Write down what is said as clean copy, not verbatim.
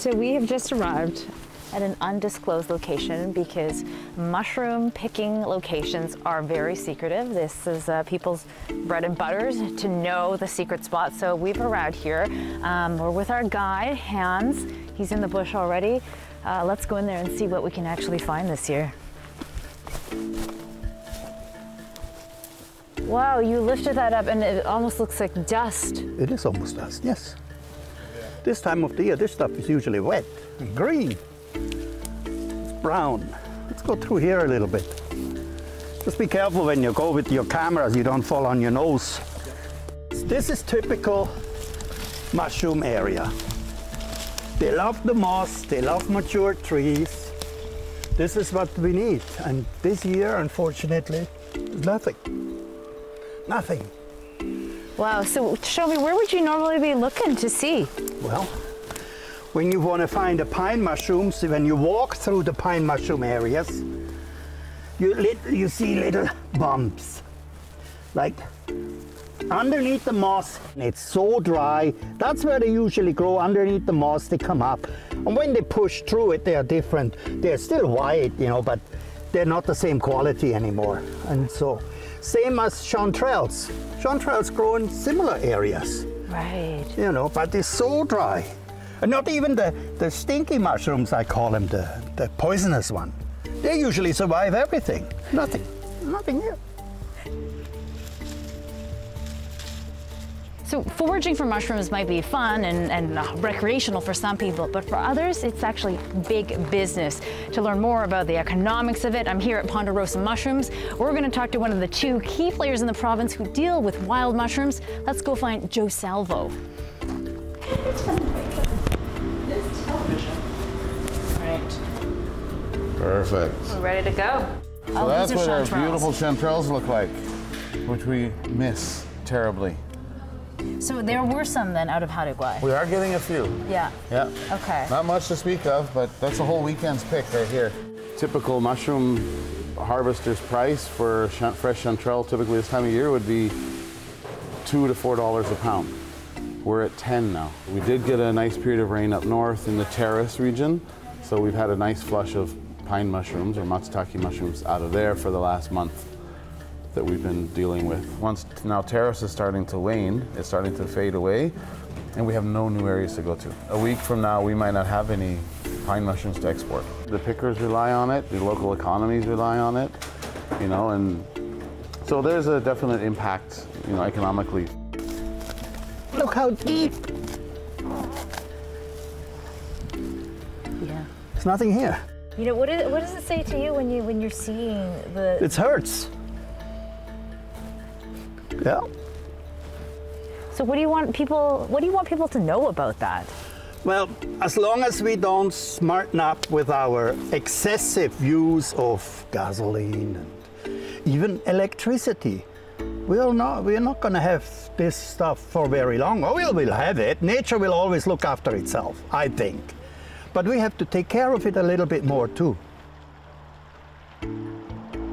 So we have just arrived at an undisclosed location because mushroom picking locations are very secretive. This is people's bread and butters to know the secret spot. So we've arrived here. We're with our guide, Hans. He's in the bush already. Let's go in there and see what we can actually find this year. Wow, you lifted that up and it almost looks like dust. It is almost dust, yes. This time of the year, this stuff is usually wet and green. Brown. Let's go through here a little bit. Just be careful when you go with your cameras, you don't fall on your nose. This is typical mushroom area. They love the moss, they love mature trees. This is what we need. And this year, unfortunately, nothing. Nothing. Wow, so Shelby, where would you normally be looking to see? Well, when you want to find the pine mushrooms, when you walk through the pine mushroom areas, you see little bumps, like underneath the moss. It's so dry. That's where they usually grow, underneath the moss. They come up, and when they push through it, they are different. They're still white, you know, but they're not the same quality anymore. And so, same as chanterelles. Chanterelles grow in similar areas. Right. You know, but they're so dry. And not even the stinky mushrooms, I call them, the poisonous one. They usually survive everything. Nothing, nothing here. So foraging for mushrooms might be fun and recreational for some people, but for others, it's actually big business. To learn more about the economics of it, I'm here at Ponderosa Mushrooms. We're gonna talk to one of the two key players in the province who deal with wild mushrooms. Let's go find Joe Salvo. Perfect. We're ready to go. So oh, that's what our beautiful chanterelles look like, which we miss terribly. So there were some then out of Haida Gwaii. We are getting a few. Yeah. Yeah. Okay. Not much to speak of, but that's a whole weekend's pick right here. Typical mushroom harvester's price for fresh chanterelle, typically this time of year, would be $2 to $4 a pound. We're at 10 now. We did get a nice period of rain up north in the terrace region, so we've had a nice flush of pine mushrooms or matsutake mushrooms out of there for the last month that we've been dealing with. Once now terrace is starting to wane, it's starting to fade away, and we have no new areas to go to. A week from now, we might not have any pine mushrooms to export. The pickers rely on it, the local economies rely on it, you know, and so there's a definite impact, you know, economically. Look how deep. Yeah. There's nothing here. You know, what does it say to you when you're seeing the... It hurts. Yeah. So what do you want people to know about that? Well, as long as we don't smarten up with our excessive use of gasoline and even electricity, we're not going to have this stuff for very long. Oh, we'll have it. Nature will always look after itself, I think. But we have to take care of it a little bit more too.